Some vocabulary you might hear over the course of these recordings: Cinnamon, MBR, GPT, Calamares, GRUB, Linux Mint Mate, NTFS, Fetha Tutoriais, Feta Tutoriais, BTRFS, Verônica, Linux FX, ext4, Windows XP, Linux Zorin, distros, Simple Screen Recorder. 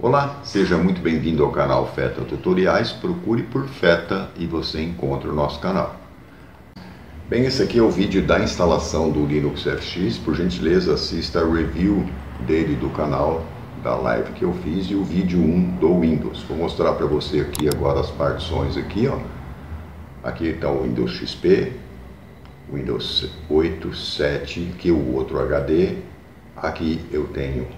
Olá, seja muito bem-vindo ao canal Feta Tutoriais, procure por Feta e você encontra o nosso canal. Bem, esse aqui é o vídeo da instalação do Linux FX, por gentileza assista a review dele do canal, da live que eu fiz, e o vídeo 1 do Windows. Vou mostrar para você aqui agora as partições aqui, ó. Aqui está o Windows XP, Windows 8, 7, que é o outro HD. Aqui eu tenho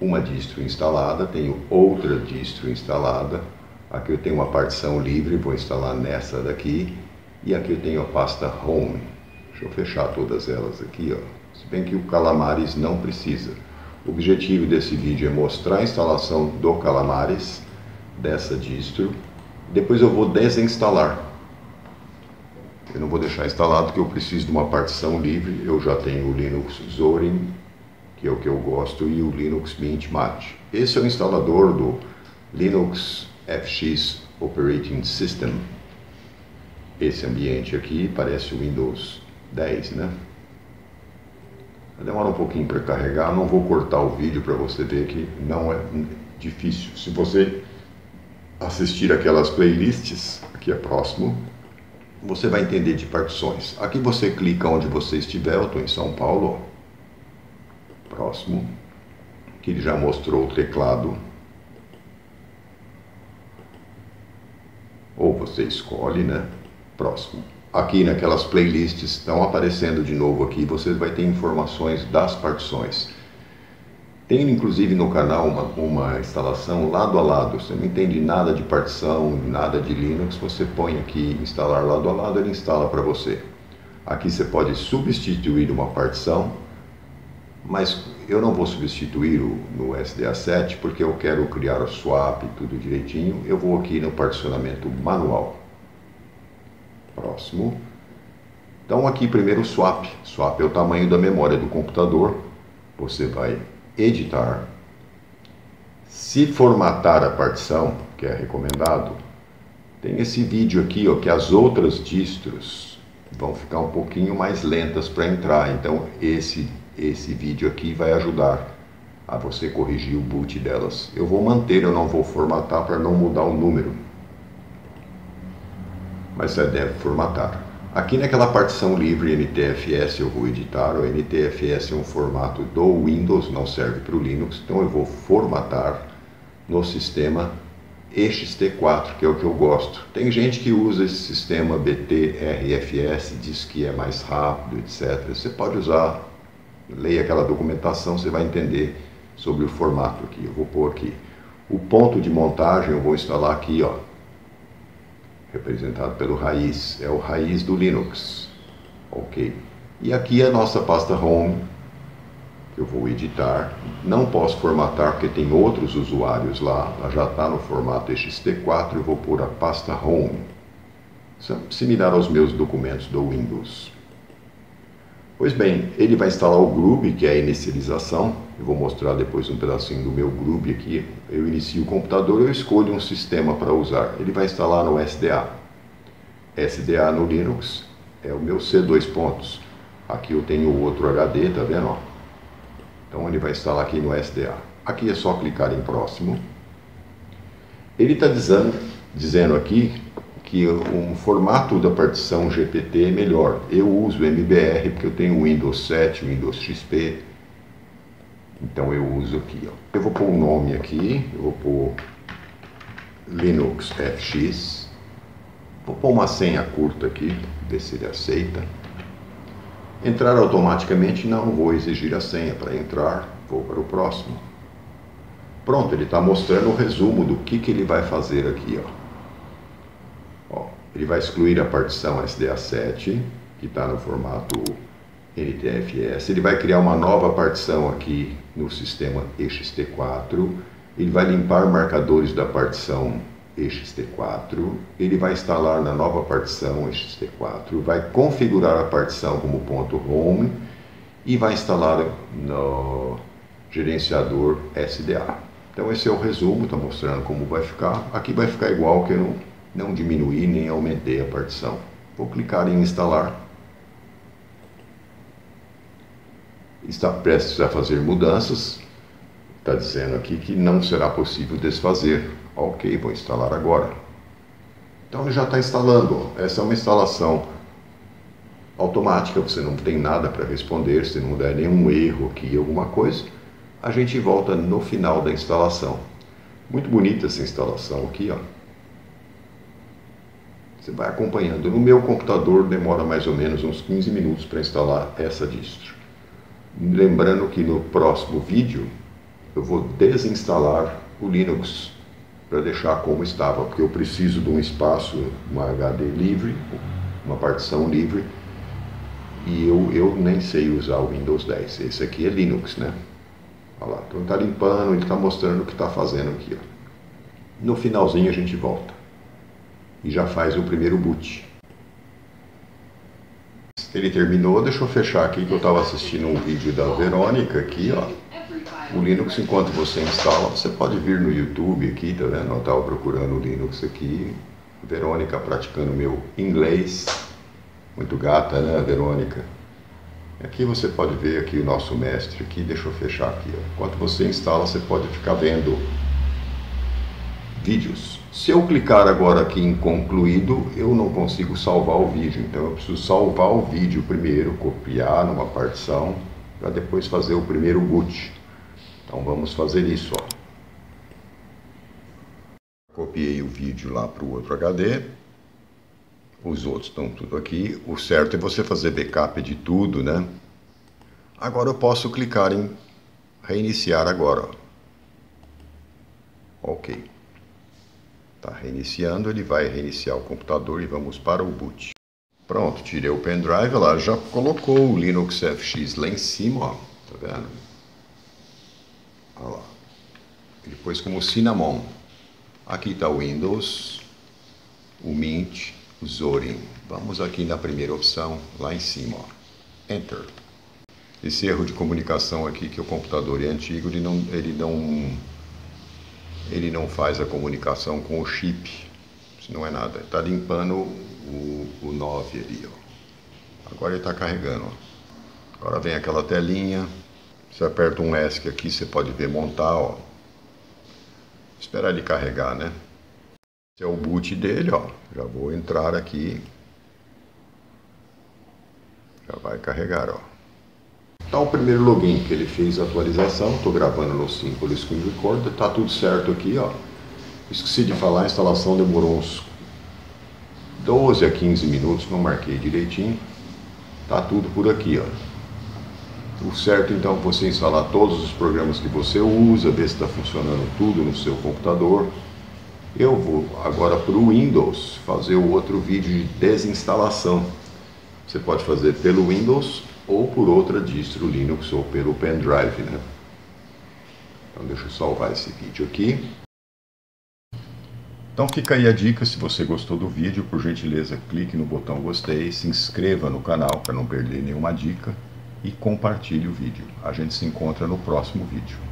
uma distro instalada, tenho outra distro instalada. Aqui eu tenho uma partição livre, vou instalar nessa daqui. E aqui eu tenho a pasta Home. Deixa eu fechar todas elas aqui, ó. Se bem que o Calamares não precisa. O objetivo desse vídeo é mostrar a instalação do Calamares, dessa distro. Depois eu vou desinstalar. Eu não vou deixar instalado porque eu preciso de uma partição livre. Eu já tenho o Linux Zorin, que é o que eu gosto, e o Linux Mint Mate. Esse é o instalador do Linux FX Operating System. Esse ambiente aqui parece o Windows 10, né? Demora um pouquinho para carregar, não vou cortar o vídeo para você ver que não é difícil. Se você assistir aquelas playlists, aqui é próximo, você vai entender de partições. Aqui você clica onde você estiver, eu estou em São Paulo, próximo, que ele já mostrou o teclado. Ou você escolhe, né? Próximo. Aqui naquelas playlists estão aparecendo de novo aqui, você vai ter informações das partições. Tem inclusive no canal uma instalação lado a lado, você não entende nada de partição, nada de Linux, você põe aqui instalar lado a lado, ele instala para você. Aqui você pode substituir uma partição, mas eu não vou substituir no SDA7 porque eu quero criar o swap, tudo direitinho, eu vou aqui no particionamento manual. Próximo. Então aqui primeiro o swap. Swap é o tamanho da memória do computador. Você vai editar. Se formatar a partição, que é recomendado, tem esse vídeo aqui, ó, que as outras distros vão ficar um pouquinho mais lentas para entrar. Então esse vídeo aqui vai ajudar a você corrigir o boot delas. Eu vou manter, eu não vou formatar para não mudar o número. Mas você deve formatar. Aqui naquela partição livre NTFS eu vou editar, o NTFS é um formato do Windows, não serve para o Linux, então eu vou formatar no sistema ext4, que é o que eu gosto. Tem gente que usa esse sistema BTRFS, diz que é mais rápido, etc. Você pode usar, leia aquela documentação, você vai entender sobre o formato aqui. Eu vou pôr aqui. O ponto de montagem eu vou instalar aqui, ó. Representado pelo raiz, é o raiz do Linux, ok? E aqui a nossa pasta Home, que eu vou editar, não posso formatar porque tem outros usuários lá, ela já está no formato ext4, eu vou pôr a pasta Home, similar aos meus documentos do Windows. Pois bem, ele vai instalar o GRUB, que é a inicialização. Eu vou mostrar depois um pedacinho do meu GRUB aqui. Eu inicio o computador, eu escolho um sistema para usar. Ele vai instalar no SDA. SDA no Linux é o meu C2 pontos. Aqui eu tenho outro HD, tá vendo? Ó? Então ele vai instalar aqui no SDA. Aqui é só clicar em próximo. Ele está dizendo aqui que o formato da partição GPT é melhor. Eu uso MBR porque eu tenho Windows 7, Windows XP. Então eu uso aqui, ó. Eu vou pôr o nome aqui, eu vou pôr Linux FX. Vou pôr uma senha curta aqui, ver se ele aceita. Entrar automaticamente, não vou exigir a senha para entrar, vou para o próximo. Pronto, ele está mostrando o resumo do que ele vai fazer aqui, ó. Ele vai excluir a partição SDA7, que está no formato NTFS. Ele vai criar uma nova partição aqui no sistema ext4. Ele vai limpar marcadores da partição ext4. Ele vai instalar na nova partição ext4. Vai configurar a partição como ponto home. E vai instalar no gerenciador SDA. Então esse é o resumo, está mostrando como vai ficar. Aqui vai ficar igual que no... Não diminuí nem aumentei a partição. Vou clicar em instalar. Está prestes a fazer mudanças. Está dizendo aqui que não será possível desfazer. Ok, vou instalar agora. Então ele já está instalando. Essa é uma instalação automática, você não tem nada para responder, se não der nenhum erro aqui, alguma coisa. A gente volta no final da instalação. Muito bonita essa instalação aqui, ó. Você vai acompanhando. No meu computador demora mais ou menos uns 15 minutos para instalar essa distro. Lembrando que no próximo vídeo eu vou desinstalar o Linux para deixar como estava, porque eu preciso de um espaço, uma HD livre, uma partição livre, e eu nem sei usar o Windows 10. Esse aqui é Linux, né? Olha lá, então ele está limpando, ele está mostrando o que está fazendo aqui, ó. No finalzinho a gente volta e já faz o primeiro boot. Ele terminou, deixa eu fechar aqui que eu estava assistindo um vídeo da Verônica aqui, ó. O Linux, enquanto você instala, você pode vir no YouTube aqui, tá vendo? Eu estava procurando o Linux aqui. Verônica praticando meu inglês. Muito gata, né, Verônica? Aqui você pode ver aqui o nosso mestre aqui, deixa eu fechar aqui, ó. Enquanto você instala, você pode ficar vendo vídeos. Se eu clicar agora aqui em concluído, eu não consigo salvar o vídeo, então eu preciso salvar o vídeo primeiro, copiar numa partição, para depois fazer o primeiro boot. Então vamos fazer isso, ó. Copiei o vídeo lá para o outro HD. Os outros estão tudo aqui. O certo é você fazer backup de tudo, né? Agora eu posso clicar em reiniciar agora, ó. Ok. Está reiniciando, ele vai reiniciar o computador e vamos para o boot. Pronto, tirei o pendrive lá, já colocou o Linux FX lá em cima, ó, tá vendo? Olha lá. Ele pôs como Cinnamon. Aqui está o Windows, o Mint, o Zorin. Vamos aqui na primeira opção, lá em cima, ó. Enter. Esse erro de comunicação aqui, que o computador é antigo, ele não faz a comunicação com o chip. Isso não é nada. Está limpando o 9 ali, ó. Agora ele está carregando, ó. Agora vem aquela telinha. Você aperta um ESC aqui, você pode ver montar, ó. Esperar ele carregar, né? Esse é o boot dele, ó. Já vou entrar aqui. Já vai carregar, ó. Tá o primeiro login que ele fez, a atualização, estou gravando no Simple Screen Recorder, tá tudo certo aqui, ó. Esqueci de falar, a instalação demorou uns 12 a 15 minutos, não marquei direitinho. Tá tudo por aqui, ó. O certo então é você instalar todos os programas que você usa, ver se está funcionando tudo no seu computador. Eu vou agora para o Windows fazer o outro vídeo de desinstalação. Você pode fazer pelo Windows ou por outra distro Linux ou pelo pendrive, né? Então deixa eu salvar esse vídeo aqui. Então fica aí a dica, se você gostou do vídeo, por gentileza clique no botão gostei, se inscreva no canal para não perder nenhuma dica e compartilhe o vídeo. A gente se encontra no próximo vídeo.